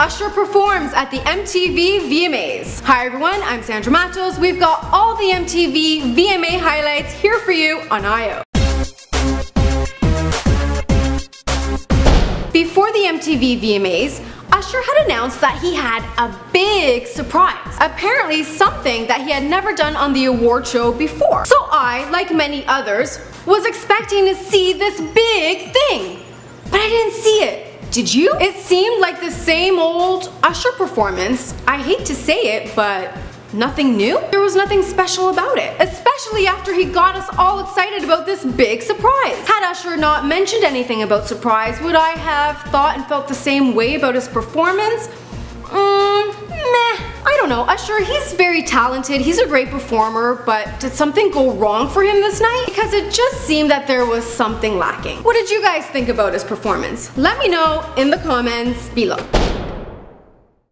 Usher performs at the MTV VMAs. Hi everyone, I'm Sandra Matos. We've got all the MTV VMA highlights here for you on I.O. Before the MTV VMAs, Usher had announced that he had a big surprise. Apparently something that he had never done on the award show before. So I, like many others, was expecting to see this big thing, but I didn't see it. Did you? It seemed like the same old Usher performance. I hate to say it, but nothing new? There was nothing special about it, especially after he got us all excited about this big surprise. Had Usher not mentioned anything about surprise, would I have thought and felt the same way about his performance? Meh. I don't know, Usher, he's very talented, he's a great performer, but did something go wrong for him this night? Because it just seemed that there was something lacking. What did you guys think about his performance? Let me know in the comments below.